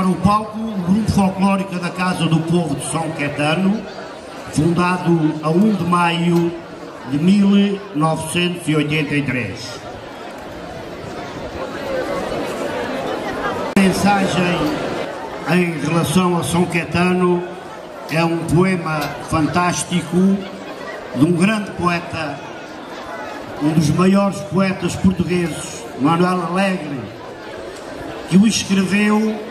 para o palco o Grupo Folclórico da Casa do Povo de São Caetano, fundado a 1 de maio de 1983. A mensagem em relação a São Caetano é um poema fantástico de um grande poeta, um dos maiores poetas portugueses, Manuel Alegre, que o escreveu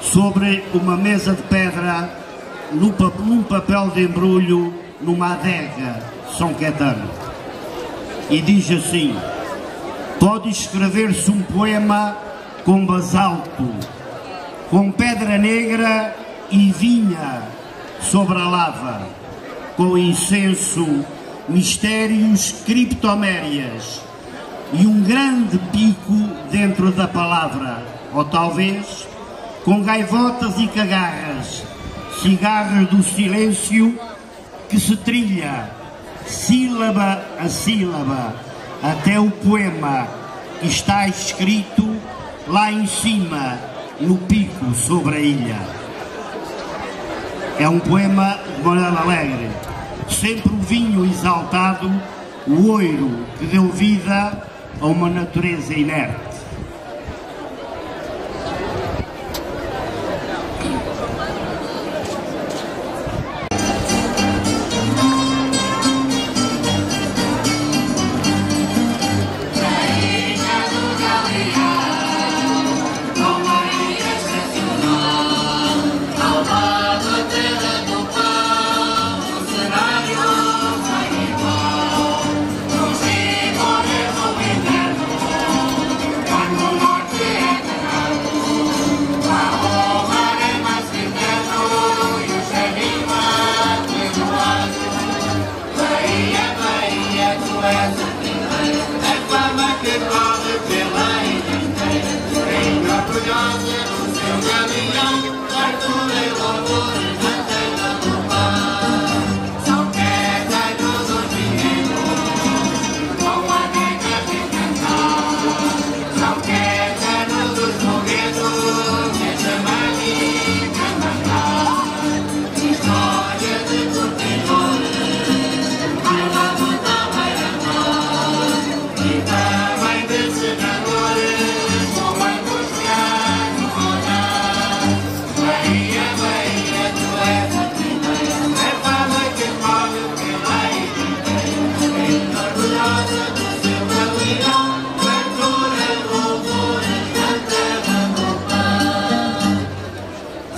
sobre uma mesa de pedra num papel de embrulho numa adega de São Caetano. E diz assim: pode escrever-se um poema com basalto, com pedra negra e vinha sobre a lava, com incenso, mistérios, criptomérias e um grande pico dentro da palavra, ou talvez com gaivotas e cagarras, cigarros do silêncio que se trilha sílaba a sílaba até o poema que está escrito lá em cima, no pico sobre a ilha. É um poema de Manuel Alegre, sempre o vinho exaltado, o oiro que deu vida a uma natureza inerte.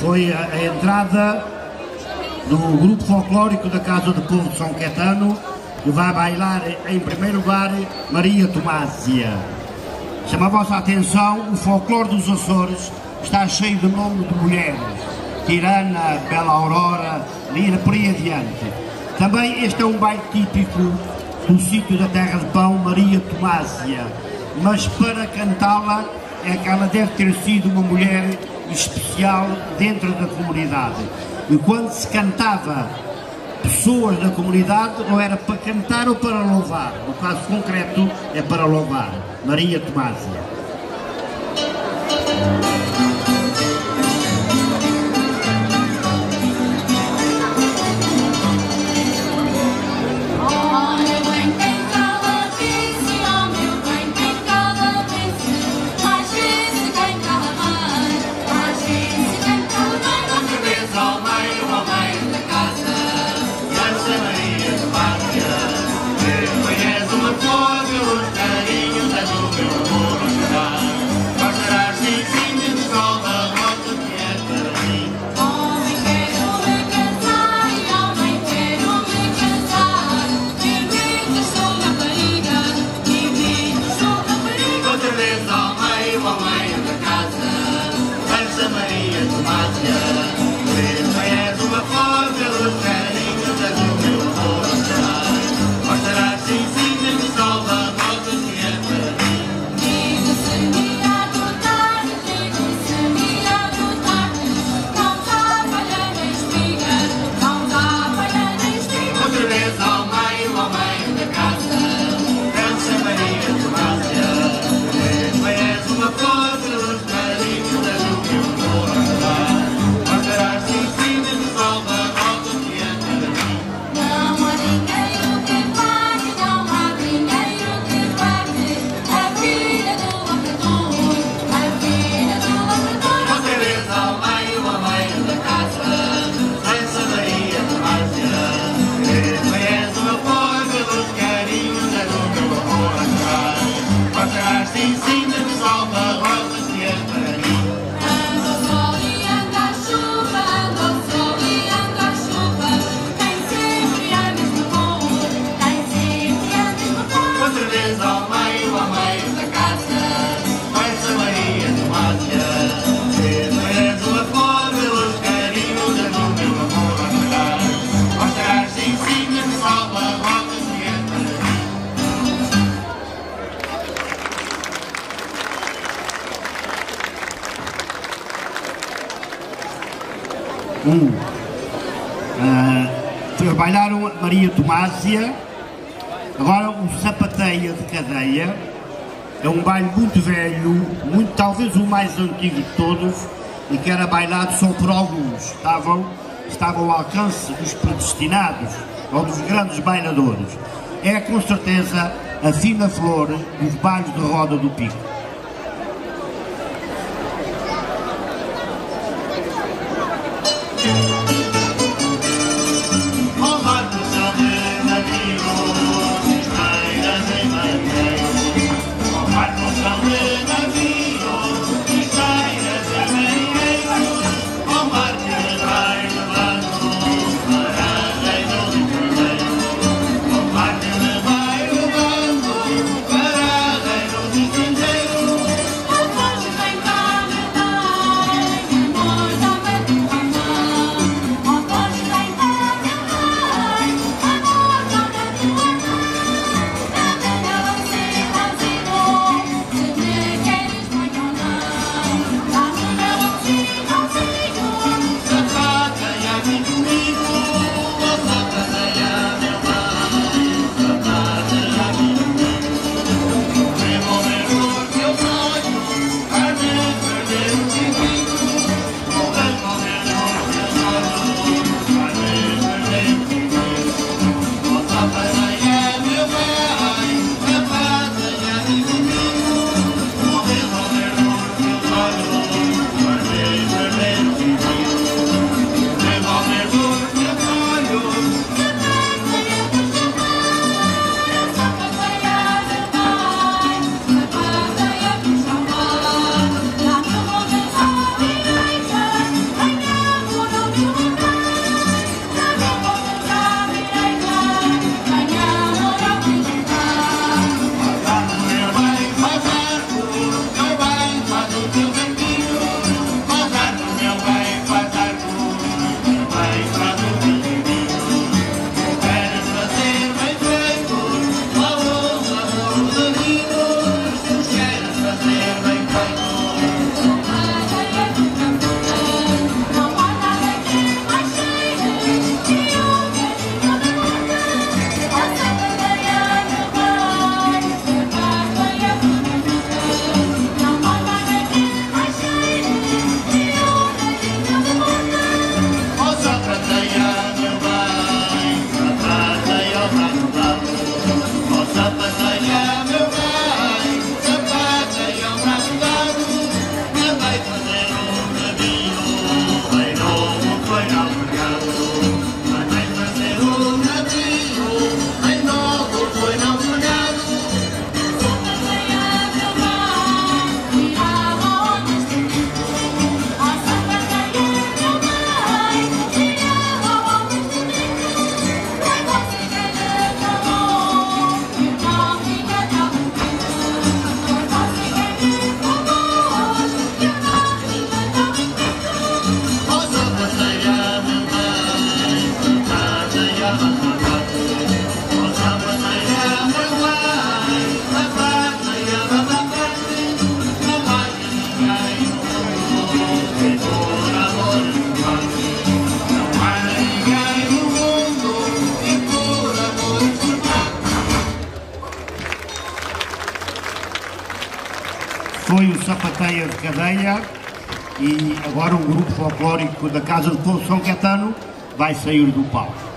Foi a entrada do Grupo Folclórico da Casa do Povo de São Caetano, que vai bailar em primeiro lugar Maria Tomásia. Chama a vossa atenção, o folclore dos Açores está cheio de nomes de mulheres: Tirana, Bela Aurora, Lira, por aí adiante. Também este é um baile típico do sítio da Terra de Pão, Maria Tomásia, mas para cantá-la é que ela deve ter sido uma mulher especial dentro da comunidade. E quando se cantava, pessoas da comunidade, não era para cantar ou para louvar. No caso concreto, é para louvar. Maria Tomásia. Maria Tomásia, Trabalharam a Maria Tomásia, agora o Sapateia de Cadeia, é um baile muito velho, muito, talvez o mais antigo de todos, e que era bailado só por alguns, estavam ao alcance dos predestinados, ou dos grandes bailadores. É com certeza a fina flor dos bailes de roda do Pico. Sapateia de Cadeia, e agora o Grupo Folclórico da Casa do Povo de São Caetano vai sair do palco.